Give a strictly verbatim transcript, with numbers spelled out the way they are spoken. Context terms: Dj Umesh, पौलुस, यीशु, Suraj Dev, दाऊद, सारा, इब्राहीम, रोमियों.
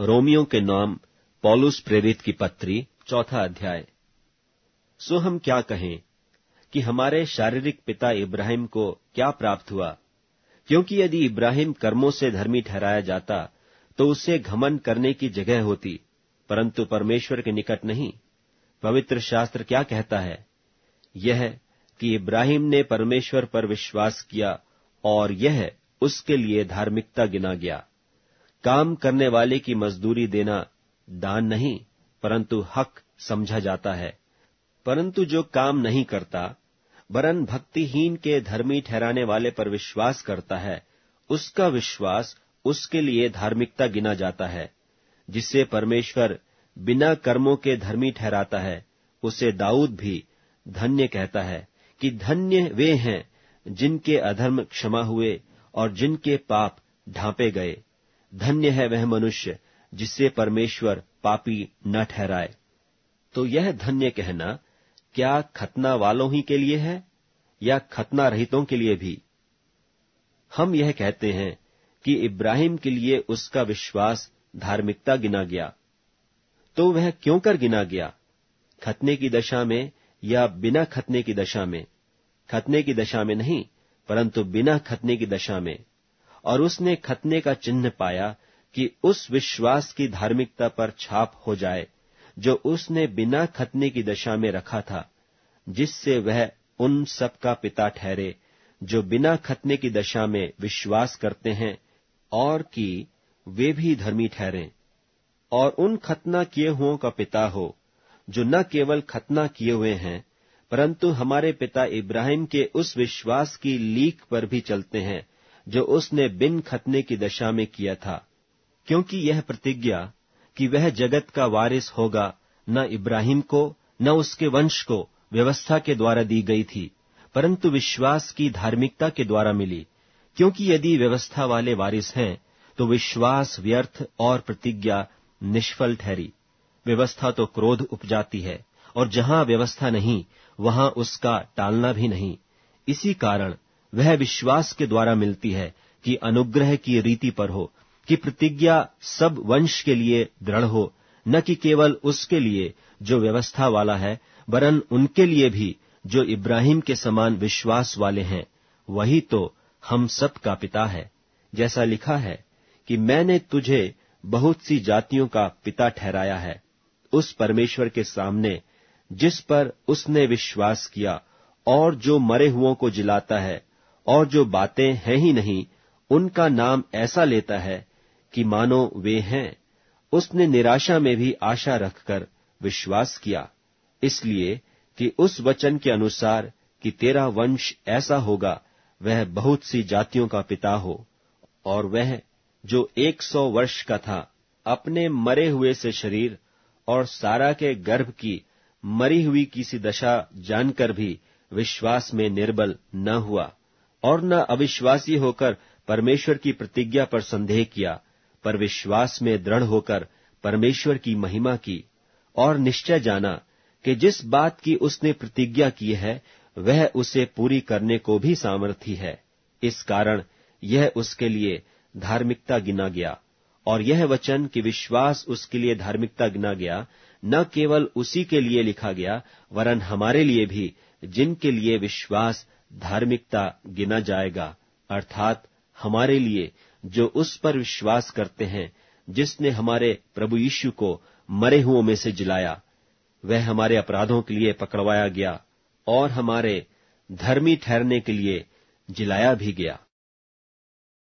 रोमियों के नाम पौलुस प्रेरित की पत्री चौथा अध्याय। सो हम क्या कहें कि हमारे शारीरिक पिता इब्राहीम को क्या प्राप्त हुआ? क्योंकि यदि इब्राहीम कर्मों से धर्मी ठहराया जाता तो उससे घमंड करने की जगह होती, परंतु परमेश्वर के निकट नहीं। पवित्र शास्त्र क्या कहता है? यह कि इब्राहीम ने परमेश्वर पर विश्वास किया और यह उसके लिए धार्मिकता गिना गया। काम करने वाले की मजदूरी देना दान नहीं, परंतु हक समझा जाता है। परंतु जो काम नहीं करता वरन भक्तिहीन के धर्मी ठहराने वाले पर विश्वास करता है, उसका विश्वास उसके लिए धार्मिकता गिना जाता है। जिससे परमेश्वर बिना कर्मों के धर्मी ठहराता है, उसे दाऊद भी धन्य कहता है कि धन्य वे हैं जिनके अधर्म क्षमा हुए और जिनके पाप ढांपे गए। धन्य है वह मनुष्य जिससे परमेश्वर पापी न ठहराए। तो यह धन्य कहना क्या खतना वालों ही के लिए है या खतना रहितों के लिए भी? हम यह कहते हैं कि इब्राहीम के लिए उसका विश्वास धार्मिकता गिना गया। तो वह क्यों कर गिना गया? खतने की दशा में या बिना खतने की दशा में? खतने की दशा में नहीं, परंतु बिना खतने की दशा में। और उसने खतने का चिन्ह पाया कि उस विश्वास की धार्मिकता पर छाप हो जाए जो उसने बिना खतने की दशा में रखा था, जिससे वह उन सब का पिता ठहरे जो बिना खतने की दशा में विश्वास करते हैं, और कि वे भी धर्मी ठहरें। और उन खतना किए हुओं का पिता हो जो न केवल खतना किए हुए हैं, परंतु हमारे पिता इब्राहीम के उस विश्वास की लीक पर भी चलते हैं जो उसने बिन खतने की दशा में किया था। क्योंकि यह प्रतिज्ञा कि वह जगत का वारिस होगा न इब्राहीम को न उसके वंश को व्यवस्था के द्वारा दी गई थी, परंतु विश्वास की धार्मिकता के द्वारा मिली। क्योंकि यदि व्यवस्था वाले वारिस हैं तो विश्वास व्यर्थ और प्रतिज्ञा निष्फल ठहरी। व्यवस्था तो क्रोध उपजाती है, और जहां व्यवस्था नहीं वहां उसका टालना भी नहीं। इसी कारण वह विश्वास के द्वारा मिलती है कि अनुग्रह की रीति पर हो, कि प्रतिज्ञा सब वंश के लिए दृढ़ हो, न कि केवल उसके लिए जो व्यवस्था वाला है, वरन उनके लिए भी जो इब्राहीम के समान विश्वास वाले हैं। वही तो हम सब का पिता है, जैसा लिखा है कि मैंने तुझे बहुत सी जातियों का पिता ठहराया है, उस परमेश्वर के सामने जिस पर उसने विश्वास किया, और जो मरे हुओं को जिलाता है, और जो बातें हैं ही नहीं उनका नाम ऐसा लेता है कि मानो वे हैं। उसने निराशा में भी आशा रखकर विश्वास किया, इसलिए कि उस वचन के अनुसार कि तेरा वंश ऐसा होगा, वह बहुत सी जातियों का पिता हो। और वह जो एक सौ वर्ष का था, अपने मरे हुए से शरीर और सारा के गर्भ की मरी हुई किसी दशा जानकर भी विश्वास में निर्बल न हुआ, और न अविश्वासी होकर परमेश्वर की प्रतिज्ञा पर संदेह किया, पर विश्वास में दृढ़ होकर परमेश्वर की महिमा की, और निश्चय जाना कि जिस बात की उसने प्रतिज्ञा की है वह उसे पूरी करने को भी सामर्थी है। इस कारण यह उसके लिए धार्मिकता गिना गया। और यह वचन कि विश्वास उसके लिए धार्मिकता गिना गया, न केवल उसी के लिए लिखा गया, वरन हमारे लिए भी, जिनके लिए विश्वास धार्मिकता गिना जाएगा, अर्थात हमारे लिए जो उस पर विश्वास करते हैं जिसने हमारे प्रभु यीशु को मरे हुओं में से जिलाया। वह हमारे अपराधों के लिए पकड़वाया गया और हमारे धर्मी ठहरने के लिए जिलाया भी गया।